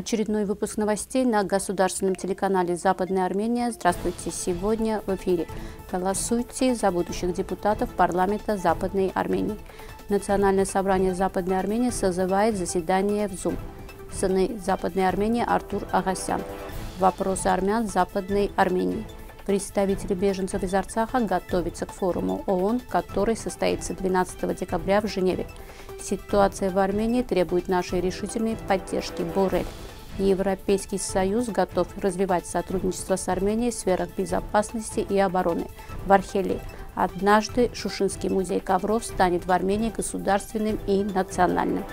Очередной выпуск новостей на государственном телеканале «Западная Армения». Здравствуйте! Сегодня в эфире. Голосуйте за будущих депутатов парламента Западной Армении. Национальное собрание Западной Армении созывает заседание в ЗУМ. Сыны Западной Армении Артур Агасян. Вопросы армян Западной Армении. Представители беженцев из Арцаха готовятся к форуму ООН, который состоится 12 декабря в Женеве. Ситуация в Армении требует нашей решительной поддержки. Боррель. Европейский Союз готов развивать сотрудничество с Арменией в сферах безопасности и обороны. Вархели. Однажды Шушинский музей ковров станет в Армении государственным и национальным.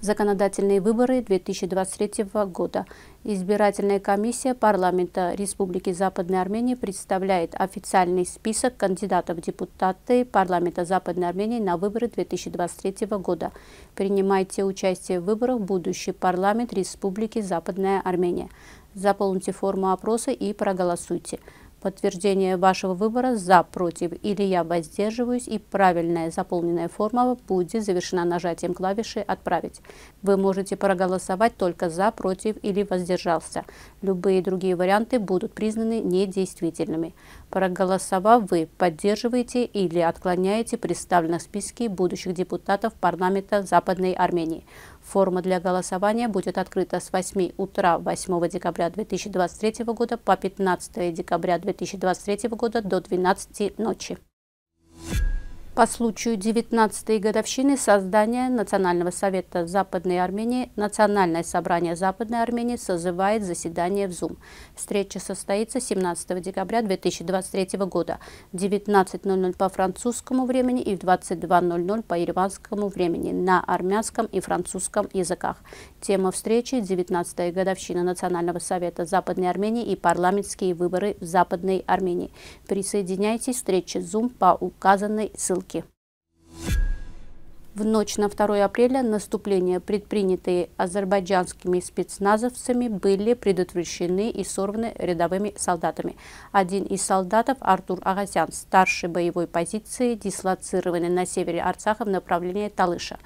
Законодательные выборы 2023 года. Избирательная комиссия парламента Республики Западной Армении представляет официальный список кандидатов в депутаты парламента Западной Армении на выборы 2023 года. Принимайте участие в выборах в будущий парламент Республики Западная Армения. Заполните форму опроса и проголосуйте. Подтверждение вашего выбора «За», «Против» или «Я воздерживаюсь» и правильная заполненная форма будет завершена нажатием клавиши «Отправить». Вы можете проголосовать только «За», «Против» или «Воздержался». Любые другие варианты будут признаны недействительными. Проголосовав, вы поддерживаете или отклоняете представленных в списке будущих депутатов парламента Западной Армении. Форма для голосования будет открыта с 8 утра 8 декабря 2023 года по 15 декабря 2023 года до 12 ночи. По случаю 19-й годовщины создания Национального совета Западной Армении Национальное собрание Западной Армении созывает заседание в ЗУМ. Встреча состоится 17 декабря 2023 года в 19:00 по французскому времени и в 22:00 по ереванскому времени на армянском и французском языках. Тема встречи – 19-я годовщина Национального совета Западной Армении и парламентские выборы в Западной Армении. Присоединяйтесь к встрече ЗУМ по указанной ссылке. В ночь на 2 апреля наступления, предпринятые азербайджанскими спецназовцами, были предотвращены и сорваны рядовыми солдатами. Один из солдатов, Артур Агасян, старший боевой позиции, дислоцированный на севере Арцаха в направлении Талыша.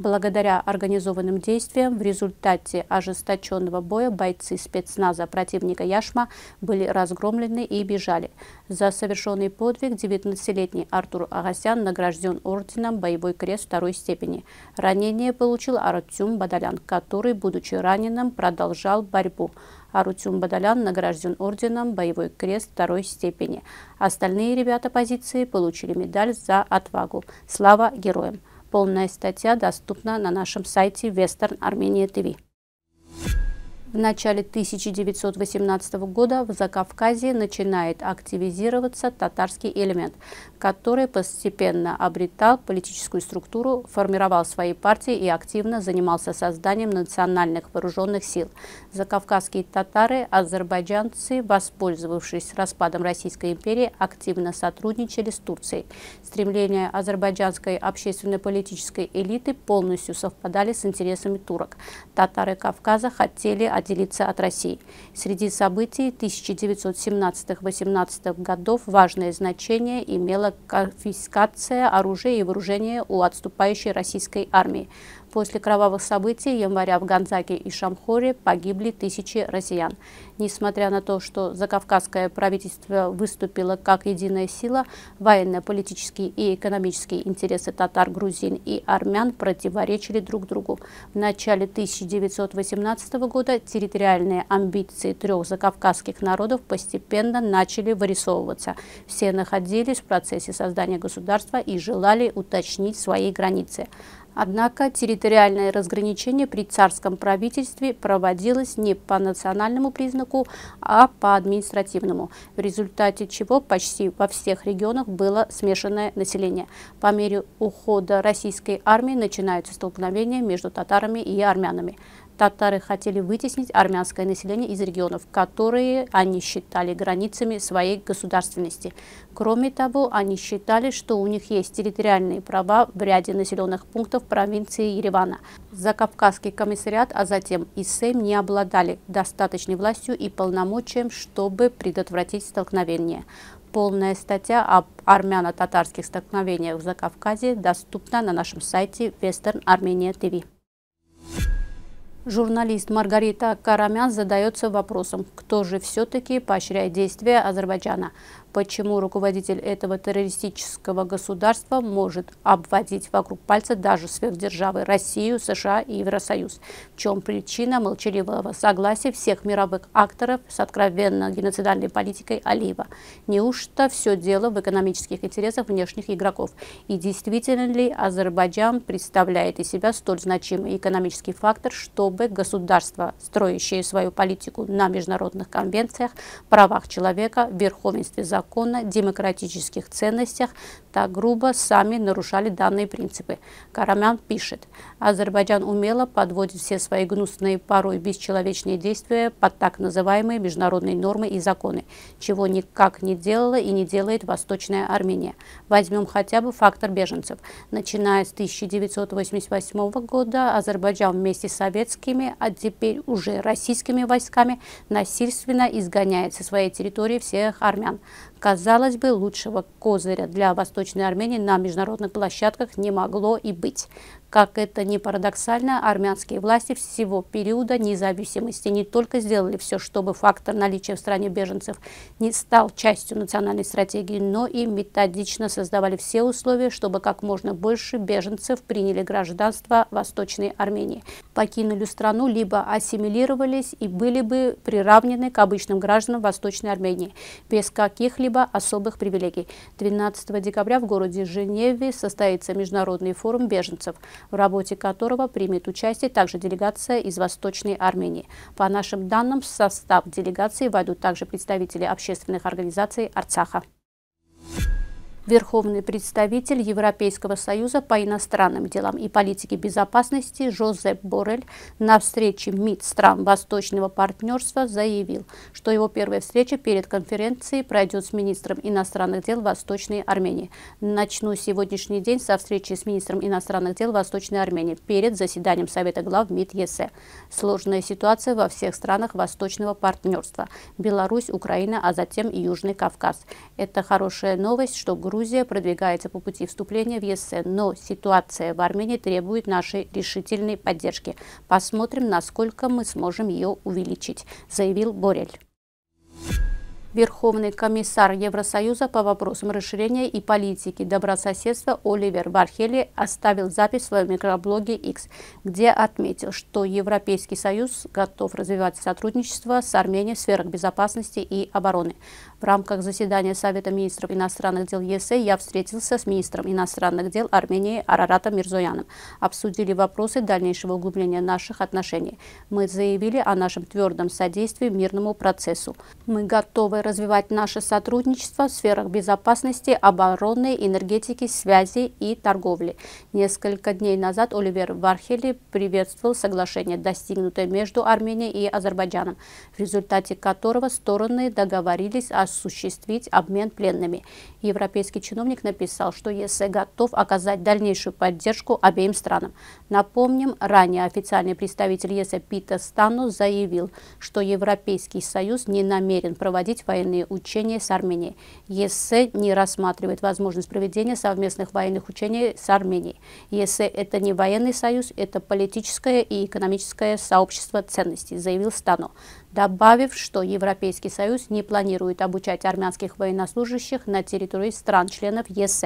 Благодаря организованным действиям в результате ожесточенного боя бойцы спецназа противника Яшма были разгромлены и бежали. За совершенный подвиг 19-летний Артур Агасян награжден орденом «Боевой крест» второй степени. Ранение получил Артюм Бадалян, который, будучи раненым, продолжал борьбу. Артюм Бадалян награжден орденом «Боевой крест» второй степени. Остальные ребята позиции получили медаль за отвагу. Слава героям! Полная статья доступна на нашем сайте Western Armenia TV. В начале 1918 года в Закавказье начинает активизироваться татарский элемент, который постепенно обретал политическую структуру, формировал свои партии и активно занимался созданием национальных вооруженных сил. Закавказские татары, азербайджанцы, воспользовавшись распадом Российской империи, активно сотрудничали с Турцией. Стремления азербайджанской общественно-политической элиты полностью совпадали с интересами турок. Татары Кавказа хотели отделиться от России. Среди событий 1917-18 годов важное значение имела конфискация оружия и вооружения у отступающей российской армии. После кровавых событий января в Ганзаке и Шамхоре погибли тысячи россиян. Несмотря на то, что закавказское правительство выступило как единая сила, военно-политические и экономические интересы татар, грузин и армян противоречили друг другу. В начале 1918 года территориальные амбиции трех закавказских народов постепенно начали вырисовываться. Все находились в процессе создания государства и желали уточнить свои границы. Однако территориальное разграничение при царском правительстве проводилось не по национальному признаку, а по административному, в результате чего почти во всех регионах было смешанное население. По мере ухода российской армии начинаются столкновения между татарами и армянами. Татары хотели вытеснить армянское население из регионов, которые они считали границами своей государственности. Кроме того, они считали, что у них есть территориальные права в ряде населенных пунктов провинции Еревана. Закавказский комиссариат, а затем и Сейм не обладали достаточной властью и полномочием, чтобы предотвратить столкновение. Полная статья об армяно-татарских столкновениях в Закавказье доступна на нашем сайте Western Armenia TV. журналист Маргарита Карамян задается вопросом, кто же все-таки поощряет действия Азербайджана? Почему руководитель этого террористического государства может обводить вокруг пальца даже сверхдержавы Россию, США и Евросоюз? В чем причина молчаливого согласия всех мировых акторов с откровенно геноцидальной политикой Алиева? Неужто все дело в экономических интересах внешних игроков? И действительно ли Азербайджан представляет из себя столь значимый экономический фактор, чтобы государство, строящее свою политику на международных конвенциях, правах человека, верховенстве закона, демократических ценностях, так грубо сами нарушали данные принципы? Карамян пишет: Азербайджан умело подводит все свои гнусные, порой бесчеловечные действия под так называемые международные нормы и законы, чего никак не делала и не делает Восточная Армения. Возьмем хотя бы фактор беженцев. Начиная с 1988 года Азербайджан вместе с советскими, а теперь уже российскими войсками насильственно изгоняет со своей территории всех армян. Казалось бы, лучшего козыря для Восточной Армении на международных площадках не могло и быть. Как это ни парадоксально, армянские власти всего периода независимости не только сделали все, чтобы фактор наличия в стране беженцев не стал частью национальной стратегии, но и методично создавали все условия, чтобы как можно больше беженцев приняли гражданство Восточной Армении, покинули страну, либо ассимилировались и были бы приравнены к обычным гражданам Восточной Армении, без каких-либо особых привилегий. 12 декабря в городе Женеве состоится международный форум беженцев, в работе которого примет участие также делегация из Восточной Армении. По нашим данным, в состав делегации войдут также представители общественных организаций Арцаха. Верховный представитель Европейского Союза по иностранным делам и политике безопасности Жозеп Боррель на встрече МИД стран Восточного партнерства заявил, что его первая встреча перед конференцией пройдет с министром иностранных дел Восточной Армении. Начну сегодняшний день со встречи с министром иностранных дел Восточной Армении перед заседанием Совета глав МИД ЕС. Сложная ситуация во всех странах Восточного партнерства. Беларусь, Украина, а затем и Южный Кавказ. Это хорошая новость, что Грузия продвигается по пути вступления в ЕС, но ситуация в Армении требует нашей решительной поддержки. Посмотрим, насколько мы сможем ее увеличить, заявил Боррель. Верховный комиссар Евросоюза по вопросам расширения и политики добрососедства Оливер Вархели оставил запись в своем микроблоге X, где отметил, что Европейский Союз готов развивать сотрудничество с Арменией в сферах безопасности и обороны. В рамках заседания Совета министров иностранных дел ЕС я встретился с министром иностранных дел Армении Араратом Мирзояном. Обсудили вопросы дальнейшего углубления наших отношений. Мы заявили о нашем твердом содействии мирному процессу. Мы готовы развивать наше сотрудничество в сферах безопасности, обороны, энергетики, связи и торговли. Несколько дней назад Оливер Вархели приветствовал соглашение, достигнутое между Арменией и Азербайджаном, в результате которого стороны договорились осуществить обмен пленными. Европейский чиновник написал, что ЕС готов оказать дальнейшую поддержку обеим странам. Напомним, ранее официальный представитель ЕС Питер Стану заявил, что Европейский Союз не намерен проводить военные учения с Арменией. ЕС не рассматривает возможность проведения совместных военных учений с Арменией. ЕС – это не военный союз, это политическое и экономическое сообщество ценностей, заявил Стану, добавив, что Европейский Союз не планирует обучать армянских военнослужащих на территории стран-членов ЕС.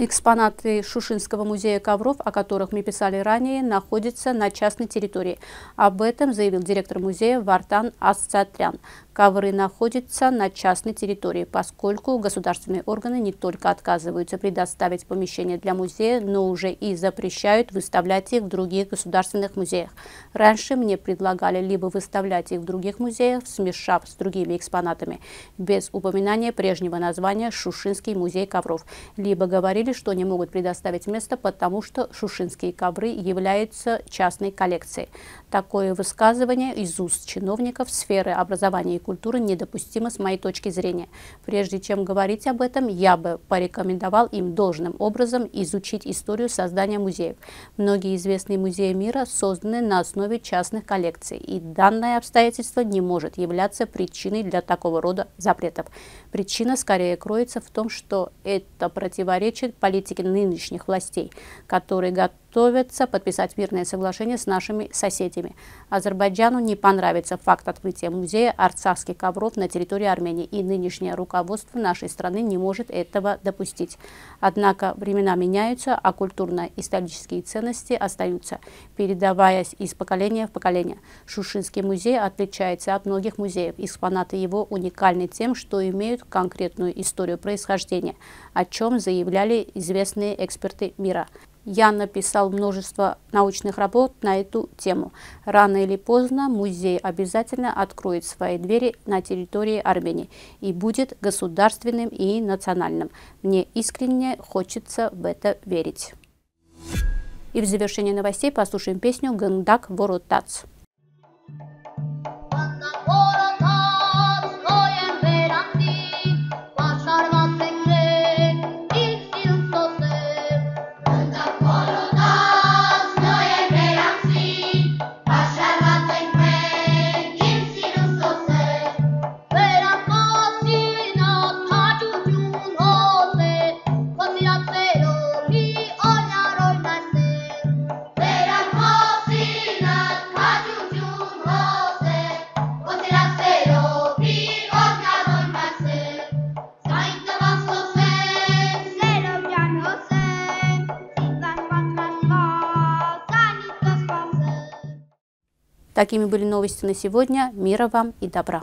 Экспонаты Шушинского музея ковров, о которых мы писали ранее, находятся на частной территории. Об этом заявил директор музея Вартан Асцатрян. Ковры находятся на частной территории, поскольку государственные органы не только отказываются предоставить помещение для музея, но уже и запрещают выставлять их в других государственных музеях. Раньше мне предлагали либо выставлять их в других музеях, смешав с другими экспонатами, без упоминания прежнего названия Шушинский музей ковров, либо говорили, что не могут предоставить место, потому что шушинские ковры являются частной коллекцией. Такое высказывание из уст чиновников сферы образования и культуры недопустимо с моей точки зрения. Прежде чем говорить об этом, я бы порекомендовал им должным образом изучить историю создания музеев. Многие известные музеи мира созданы на основе частных коллекций, и данное обстоятельство не может являться причиной для такого рода запретов. Причина скорее кроется в том, что это противоречит политике нынешних властей, которые готовы готовятся подписать мирное соглашение с нашими соседями. Азербайджану не понравится факт открытия музея арцахских ковров на территории Армении, и нынешнее руководство нашей страны не может этого допустить. Однако времена меняются, а культурно-исторические ценности остаются, передаваясь из поколения в поколение. Шушинский музей отличается от многих музеев. Экспонаты его уникальны тем, что имеют конкретную историю происхождения, о чем заявляли известные эксперты мира. Я написал множество научных работ на эту тему. Рано или поздно музей обязательно откроет свои двери на территории Армении и будет государственным и национальным. Мне искренне хочется в это верить. И в завершении новостей послушаем песню «Гындак Воротац». Такими были новости на сегодня. Мира вам и добра!